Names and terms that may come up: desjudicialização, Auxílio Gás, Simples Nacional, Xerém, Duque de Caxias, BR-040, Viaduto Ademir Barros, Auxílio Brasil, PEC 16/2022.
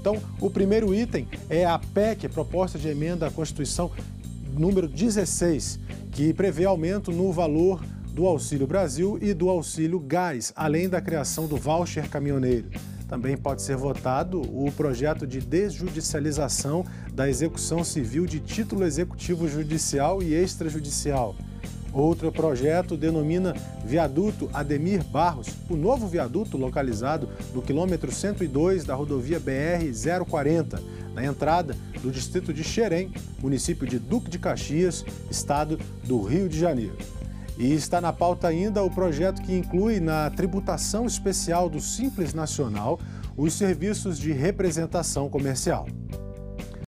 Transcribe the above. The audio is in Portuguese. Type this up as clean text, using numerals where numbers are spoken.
Então, o primeiro item é a PEC, proposta de emenda à Constituição número 16, que prevê aumento no valor do Auxílio Brasil e do Auxílio Gás, além da criação do voucher caminhoneiro. Também pode ser votado o projeto de desjudicialização da execução civil de título executivo judicial e extrajudicial. Outro projeto denomina Viaduto Ademir Barros, o novo viaduto localizado no quilômetro 102 da rodovia BR-040, na entrada do distrito de Xerém, município de Duque de Caxias, estado do Rio de Janeiro. E está na pauta ainda o projeto que inclui na tributação especial do Simples Nacional os serviços de representação comercial.